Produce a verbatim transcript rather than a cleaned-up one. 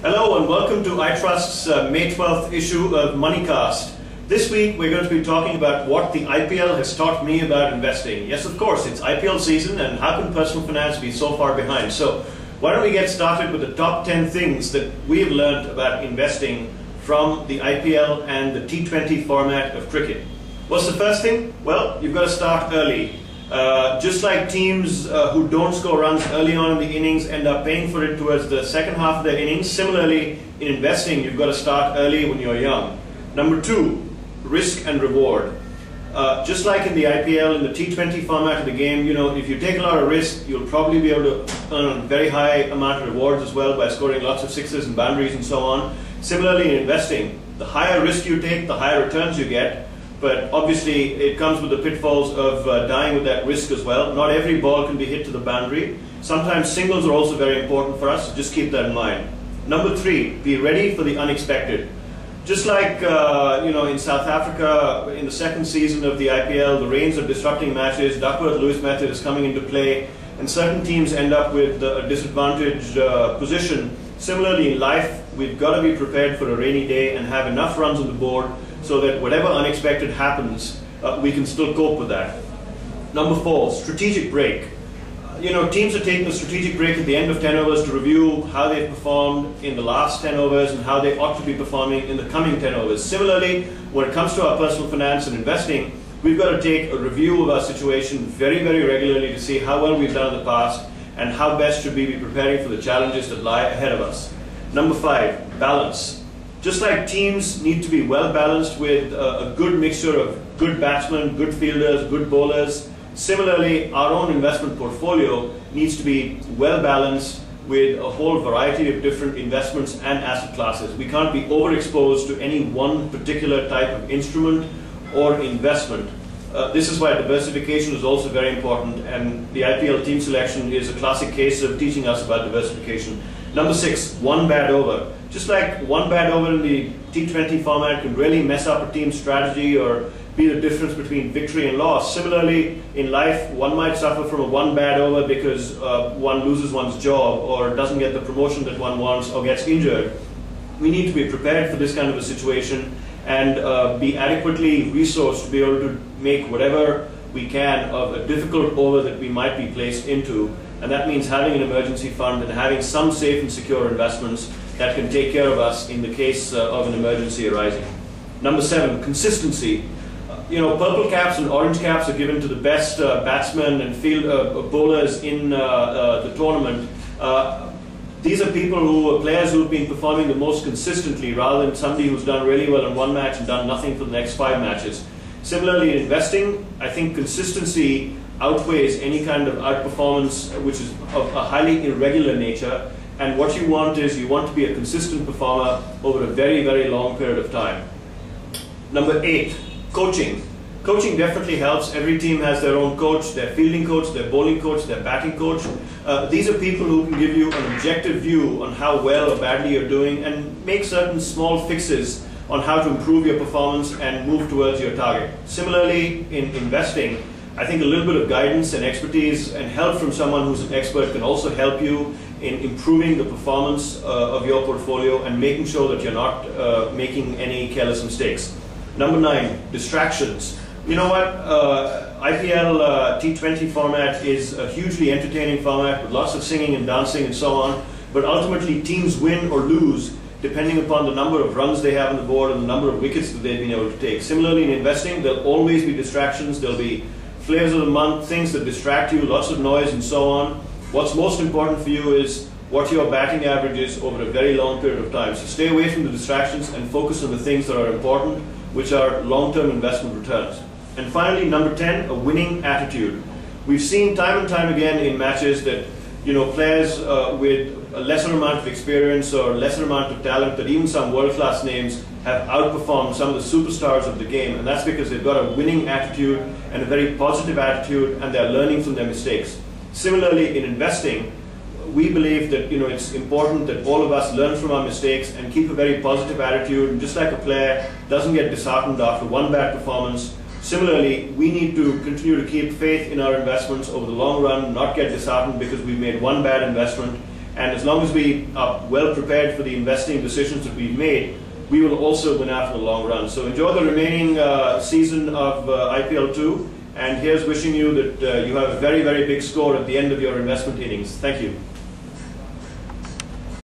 Hello and welcome to iTrust's uh, May twelfth issue of Moneycast. This week we're going to be talking about what the I P L has taught me about investing. Yes, of course, it's I P L season, and how can personal finance be so far behind? So why don't we get started with the top ten things that we've learned about investing from the I P L and the T twenty format of cricket. What's the first thing? Well, you've got to start early. Uh, just like teams uh, who don't score runs early on in the innings end up paying for it towards the second half of their innings, similarly in investing you've got to start early when you're young. Number two, risk and reward. Uh, just like in the I P L, in the T twenty format of the game, you know, if you take a lot of risk, you'll probably be able to earn a very high amount of rewards as well by scoring lots of sixes and boundaries and so on. Similarly in investing, the higher risk you take, the higher returns you get. But obviously it comes with the pitfalls of uh, dying with that risk as well. Not every ball can be hit to the boundary. Sometimes singles are also very important for us, so just keep that in mind. Number three, be ready for the unexpected. Just like uh, you know, in South Africa, in the second season of the I P L, the reins of disrupting matches, Duckworth-Lewis method is coming into play, and certain teams end up with a disadvantaged uh, position. Similarly in life, we've got to be prepared for a rainy day and have enough runs on the board so that whatever unexpected happens, uh, we can still cope with that. Number four, strategic break. Uh, you know, teams are taking a strategic break at the end of ten overs to review how they've performed in the last ten overs and how they ought to be performing in the coming ten overs. Similarly, when it comes to our personal finance and investing, we've got to take a review of our situation very, very regularly to see how well we've done in the past and how best should we be preparing for the challenges that lie ahead of us. Number five, balance. Just like teams need to be well balanced with uh, a good mixture of good batsmen, good fielders, good bowlers, similarly our own investment portfolio needs to be well balanced with a whole variety of different investments and asset classes. We can't be overexposed to any one particular type of instrument or investment. Uh, this is why diversification is also very important, and the I P L team selection is a classic case of teaching us about diversification. Number six, one bad over. Just like one bad over in the T twenty format can really mess up a team's strategy or be the difference between victory and loss, similarly in life one might suffer from a one bad over because uh, one loses one's job or doesn't get the promotion that one wants or gets injured. We need to be prepared for this kind of a situation and uh, be adequately resourced to be able to make whatever we can of a difficult over that we might be placed into. And that means having an emergency fund and having some safe and secure investments that can take care of us in the case uh, of an emergency arising. Number seven, consistency. Uh, you know, purple caps and orange caps are given to the best uh, batsmen and field uh, bowlers in uh, uh, the tournament. Uh, these are people who are players who have been performing the most consistently rather than somebody who's done really well in one match and done nothing for the next five matches. Similarly, in investing, I think consistency outweighs any kind of outperformance which is of a highly irregular nature, and what you want is you want to be a consistent performer over a very, very long period of time. Number eight, coaching. Coaching definitely helps. Every team has their own coach, their fielding coach, their bowling coach, their batting coach. Uh, these are people who can give you an objective view on how well or badly you're doing and make certain small fixes on how to improve your performance and move towards your target. Similarly, in investing, I think a little bit of guidance and expertise and help from someone who's an expert can also help you in improving the performance uh, of your portfolio and making sure that you're not uh, making any careless mistakes. Number nine, distractions. You know what, uh, I P L uh, T twenty format is a hugely entertaining format with lots of singing and dancing and so on, but ultimately teams win or lose depending upon the number of runs they have on the board and the number of wickets that they've been able to take. Similarly in investing, there'll always be distractions, there'll be flavors of the month, things that distract you, lots of noise and so on. What's most important for you is what your batting average is over a very long period of time. So stay away from the distractions and focus on the things that are important, which are long-term investment returns. And finally, number ten, a winning attitude. We've seen time and time again in matches that, you know, players uh, with a lesser amount of experience or lesser amount of talent, that even some world-class names have outperformed some of the superstars of the game, and that's because they've got a winning attitude and a very positive attitude, and they're learning from their mistakes. Similarly, in investing, we believe that, you know, it's important that all of us learn from our mistakes and keep a very positive attitude, and just like a player doesn't get disheartened after one bad performance, similarly, we need to continue to keep faith in our investments over the long run, not get disheartened because we've made one bad investment, And as long as we are well prepared for the investing decisions that we've made, we will also win after the long run. So enjoy the remaining uh, season of uh, I P L two, and here's wishing you that uh, you have a very, very big score at the end of your investment innings. Thank you.